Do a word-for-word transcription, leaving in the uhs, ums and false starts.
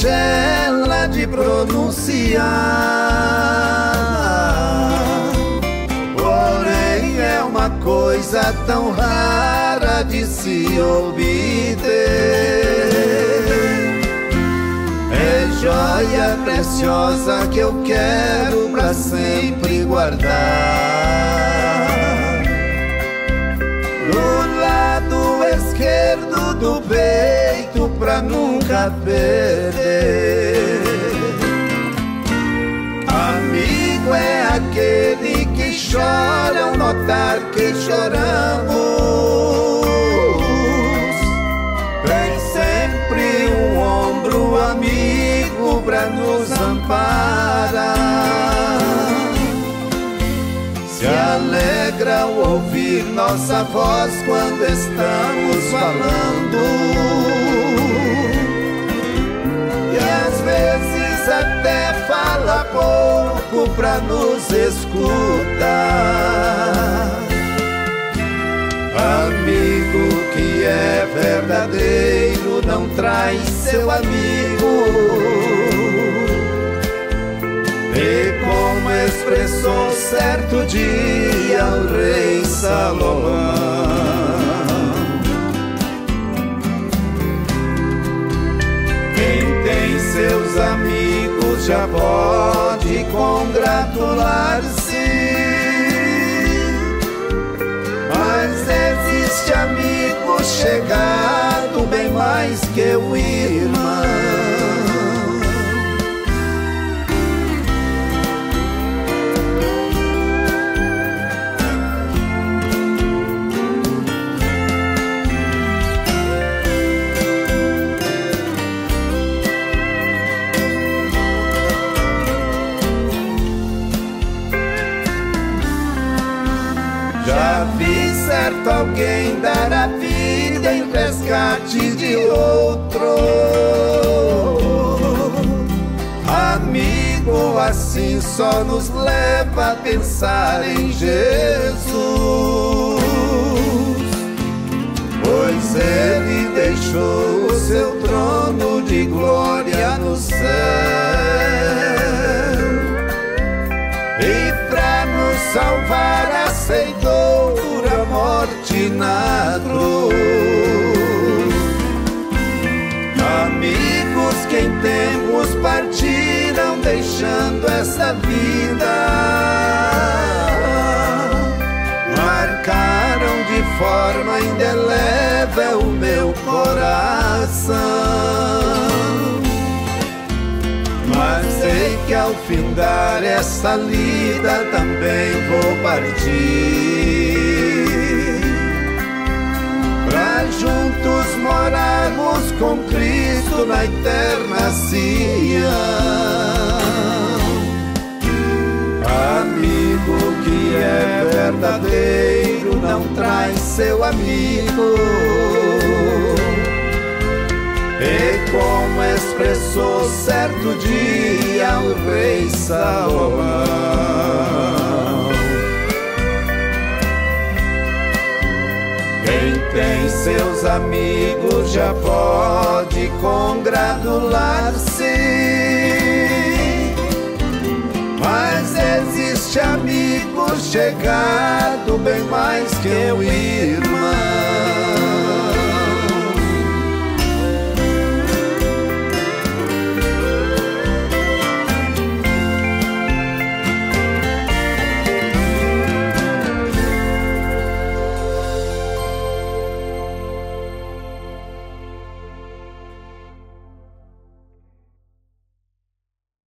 singela de pronunciar, porém é uma coisa tão rara de se obter. É joia preciosa que eu quero pra sempre guardar. Do lado esquerdo do peito pra nunca perder. Amigo é aquele que chora ao notar que choramos. Tem sempre um ombro amigo pra nos amparar. Se alegra ao ouvir nossa voz quando estamos falando, e às vezes até fala pouco pra nos escutar. Amigo que é verdadeiro não trai seu amigo. E como expressou certo dia o rei Salomão, quem tem seus amigos já pode congratular-se, mas existe amigo chegado bem mais que o irmão. Já vi certo alguém dar a vida em resgate de outro. Amigo assim só nos leva a pensar em Jesus, pois ele deixou o seu trono de glória no céu e pra nos salvar aceitou a morte na cruz. Amigos, quem temos partiram deixando essa vida, marcaram de forma indelével o meu coração. Mas sei que ao findar essa lida também vou partir, pra juntos morarmos com Cristo na eterna Sião. Amigo que é verdadeiro não trai seu amigo. E como expressou certo dia o rei Salomão, quem tem seus amigos já pode congratular-se, mas existe amigo chegado bem mais que o irmão.